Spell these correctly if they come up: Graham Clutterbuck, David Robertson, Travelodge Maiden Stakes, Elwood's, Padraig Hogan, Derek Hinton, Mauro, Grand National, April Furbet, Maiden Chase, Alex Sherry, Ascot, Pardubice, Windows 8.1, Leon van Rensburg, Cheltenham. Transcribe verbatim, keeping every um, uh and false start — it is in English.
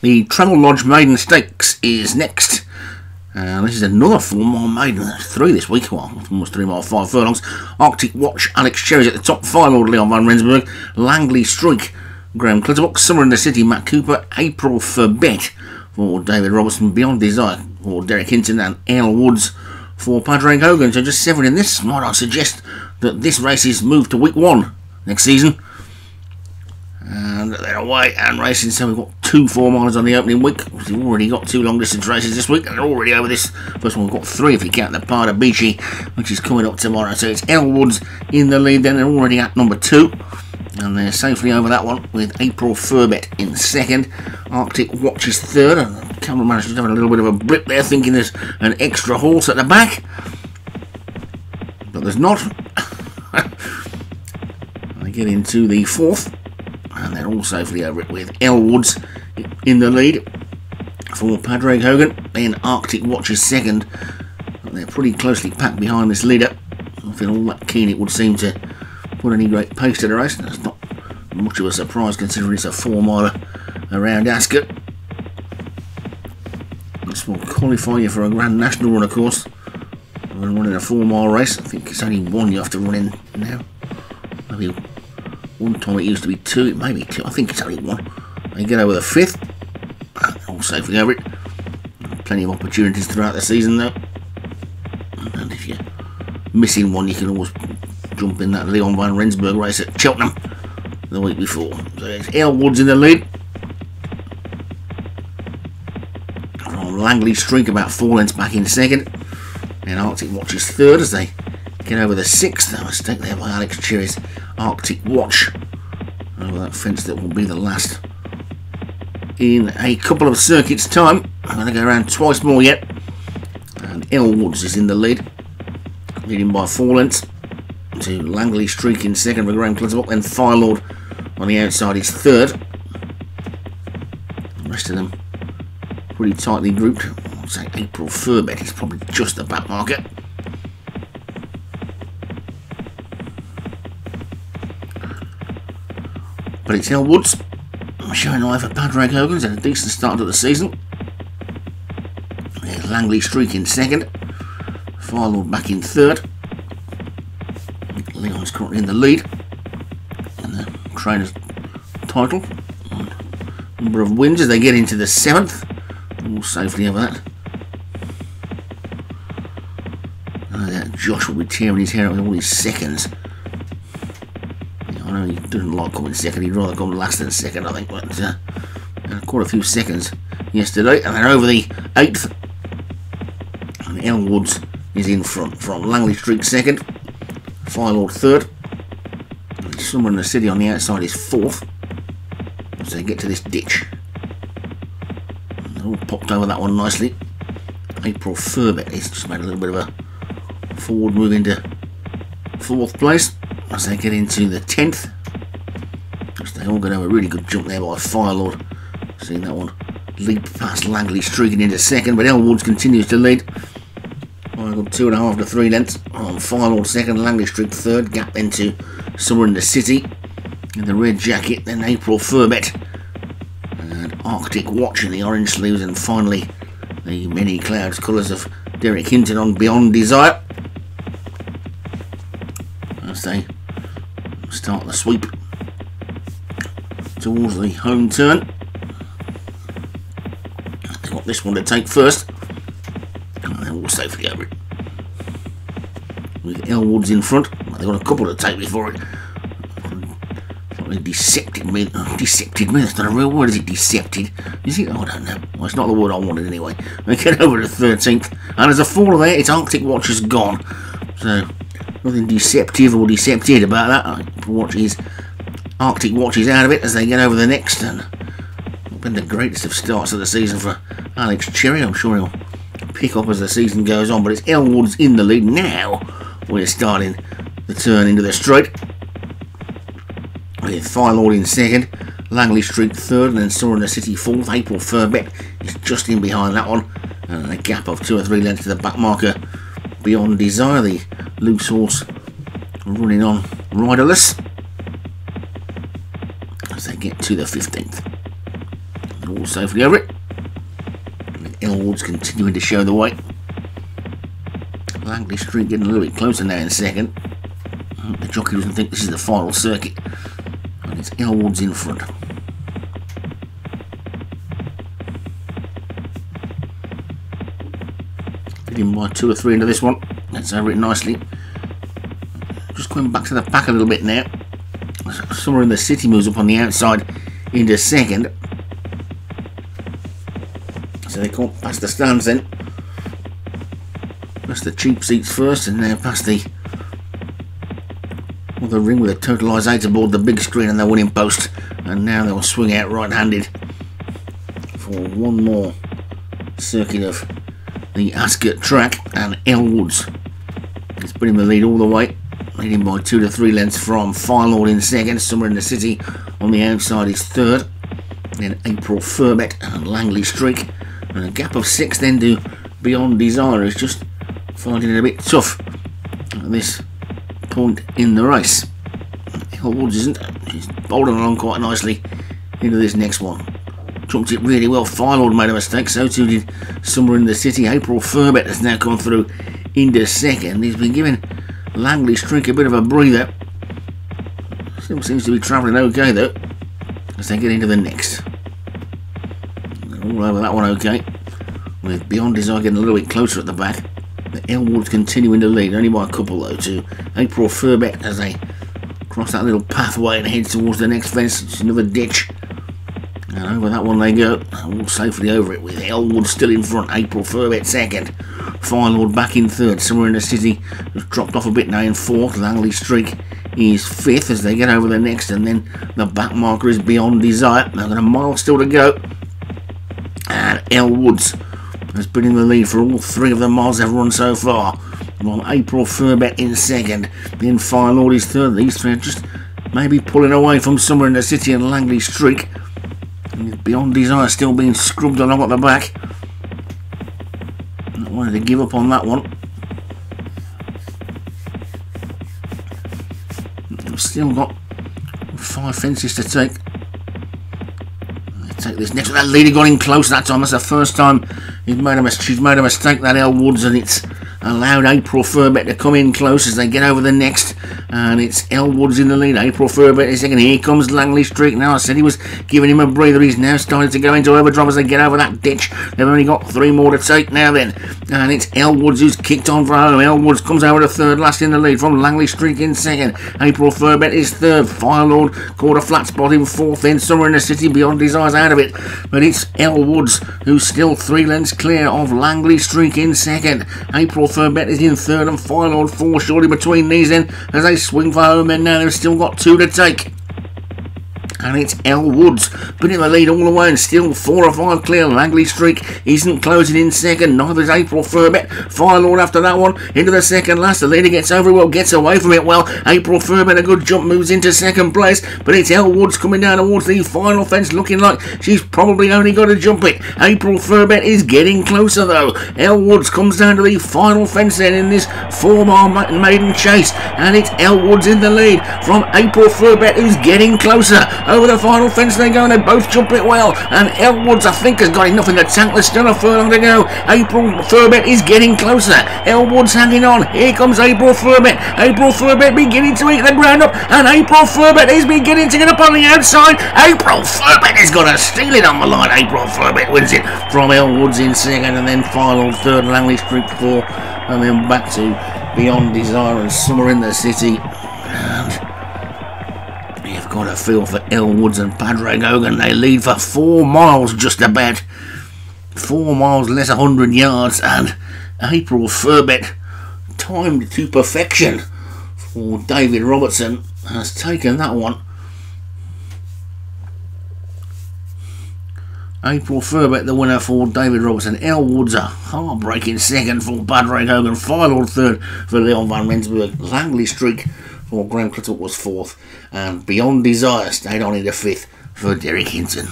The Travelodge Maiden Stakes is next. Uh, this is another four-mile maiden. That's three this week. Well, almost three-mile, five furlongs. Arctic Watch, Alex Sherry at the top. Five-year-old Leon van Rensburg. Langley Strike, Graham Clutterbuck. Summer in the City, Matt Cooper. April Forbet for David Robertson. Beyond Desire for Derek Hinton, and Ale Woods for Padraig Hogan. So just seven in this. Might I suggest that this race is moved to week one next season. And they're away and racing, so we've got two four milers on the opening week. We've already got two long distance races this week, and they're already over this first one. We've got three if you count the Pardubice, which is coming up tomorrow. So it's Elwood's in the lead, then they're already at number two, and they're safely over that one with April Furbet in second. Arctic Watch is third, and the cameraman is just having a little bit of a blip there, thinking there's an extra horse at the back, but there's not. They get into the fourth, and they're all safely over it with Elwoods in the lead for Padraig Hogan. Then Arctic Watch is second. They're pretty closely packed behind this leader. I don't feel all that keen it would seem to put any great pace to the race. That's not much of a surprise considering it's a four-miler around Ascot. This will qualify you for a Grand National run, of course. When running a four-mile race, I think it's only one you have to run in now. Maybe one time it used to be two, it may be two, I think it's only one. They get over the fifth, all safely over it. Plenty of opportunities throughout the season though. And if you're missing one, you can always jump in that Leon van Rensburg race at Cheltenham the week before. So it's Elwood's in the lead. From Langley Streak about four lengths back in second. And Arctic Watch is third as they get over the sixth. A mistake there by Alex Cherry's Arctic Watch over that fence that will be the last in a couple of circuits time. I'm going to go around twice more yet, and Elwoods is in the lead, leading by four lengths to Langley Streak in second for Graham Clutterbuck, then Firelord on the outside is third. The rest of them pretty tightly grouped. I'll say April Furbet is probably just the back marker. But it's Elwood's showing eye for Padraig Hogan's, had a decent start to the season. There's Langley Streak in second, Firelord back in third. Leon's currently in the lead, and the trainer's title, number of wins as they get into the seventh, all safely over that. Oh, that Josh will be tearing his hair out with all his seconds. He doesn't like coming second, he'd rather come last than second, I think. But uh, quite a few seconds yesterday, and they're over the eighth. And Elwoods is in front from Langley Streak second, Firelord third. Somewhere in the City on the outside is fourth. So they get to this ditch. And they're all popped over that one nicely. April Furbet has just made a little bit of a forward move into fourth place as they get into the tenth. They all going to have a really good jump there by Firelord. Seeing that one leap past Langley streaking into second, but Elwoods continues to lead. Well, two and a half to three lengths on Firelord second, Langley Streak third, gap into Summer in the City in the red jacket, then April Furbet and Arctic Watch in the orange sleeves, and finally the mini clouds colours of Derek Hinton on Beyond Desire as they start the sweep towards the home turn. They've got this one to take first, and they're all safely over it with Elwoods in front. They've got a couple to take before it. They dissected me. Dissected me, that's not a real word, is it? Decepted, is it? I don't know. Well, it's not the word I wanted anyway. They get over to thirteenth, and as a fall there, it's Arctic Watch is gone. So nothing deceptive or decepted about that. Watch is Arctic Watch is out of it as they get over the next, and it's been the greatest of starts of the season for Alex Cherry. I'm sure he'll pick up as the season goes on, but it's Elwood's in the lead. Now we're starting the turn into the straight with Firelord in second, Langley Streak third, and then Summer in the City fourth. April Furbet is just in behind that one, and a gap of two or three lengths to the back marker Beyond Desire, the loose horse running on riderless as they get to the fifteenth. They're all safely over it. Elwood's continuing to show the way. Langley Street getting a little bit closer now in second. The jockey doesn't think this is the final circuit. And it's Elwood's in front. Fitting by two or three into this one. That's over it nicely. Just going back to the pack a little bit now. Somewhere in the City moves up on the outside into second. So they can't pass the stands then. Pass the cheap seats first and then pass the other ring with a totalisator aboard the big screen and their winning post. And now they'll swing out right-handed for one more circuit of the Ascot track, and Elwood's has been in the lead all the way. Leading by two to three lengths from Firelord in second. Somewhere in the City on the outside is third. Then April Furbet and Langley Streak. And a gap of six then to Beyond Desire is just finding it a bit tough at this point in the race. Elwood's isn't. She's bowling along quite nicely into this next one. Trumped it really well. Firelord made a mistake. So too did Somewhere in the City. April Furbet has now come through into second. He's been given Langley Streak a bit of a breather. Still seems to be travelling okay though, as they get into the next. They're all over that one okay, with Beyond Desire getting a little bit closer at the back. The Elwood's continuing to lead, only by a couple though, to April Furbet as they cross that little pathway and head towards the next fence. It's another ditch, and over that one they go, all safely over it, with Elwood still in front, April Furbet second. Firelord back in third. Somewhere in the City has dropped off a bit now in fourth. Langley Streak is fifth as they get over the next, and then the back marker is Beyond Desire. They've got a mile still to go, and Elwood's has been in the lead for all three of the miles they've run so far, while April Furbet in second, then Firelord is third. These three are just maybe pulling away from Somewhere in the City and Langley Streak, and Beyond Desire still being scrubbed along at the back. Not wanting to give up on that one. We've still got five fences to take. They take this next one. That leader got in close that time. That's the first time he's made a mis she's made a mistake, that Elwood's, and it's allowed April Furbet to come in close as they get over the next, and it's Elwood's in the lead. April Furbet is second. Here comes Langley Streak. Now, I said he was giving him a breather. He's now starting to go into overdrive as they get over that ditch. They've only got three more to take now then, and it's Elwood's who's kicked on for home. Elwood's comes over to third, last in the lead from Langley Streak in second. April Furbet is third. Firelord caught a flat spot in fourth, then Somewhere in the City, Beyond Desire's out of it, but it's Elwood's who's still three lengths clear of Langley Streak in second. April Furbet is in third and Firelord four shortly between these then as they swing for home, and now they've still got two to take. And it's Elwood's been in the lead all the way and still four or five clear. Langley Streak isn't closing in second, neither is April Furbet. Firelord after that one into the second last. The leader gets over it well, gets away from it well. April Furbet, a good jump, moves into second place, but it's Elwood's coming down towards the final fence, looking like she's probably only got to jump it. April Furbet is getting closer though. Elwood's comes down to the final fence then in this four mile maiden chase, and it's Elwood's in the lead from April Furbet, who's getting closer. Over the final fence they go, and they both jump it well, and Elwood's, I think, has got enough in the tank. There's still a furlong to go. April Furbet is getting closer. Elwood's hanging on. Here comes April Furbet. April Furbet beginning to eat the ground up, and April Furbet is beginning to get up on the outside. April Furbet has got to steal it on the line. April Furbet wins it from Elwood's in second, and then final third, Langley Streak four, and then back to Beyond Desire and Somewhere in the City. Got a feel for Elwood's and Padraig Hogan. They lead for four miles just about. Four miles less one hundred yards, and April Furbet, timed to perfection for David Robertson, has taken that one. April Furbet the winner for David Robertson. Elwood's a heartbreaking second for Padraig Hogan. Firelord third for Leon van Rensburg. Langley Streak for Graham Clutterbuck was fourth, and Beyond Desire stayed on in the fifth for Derek Hinton.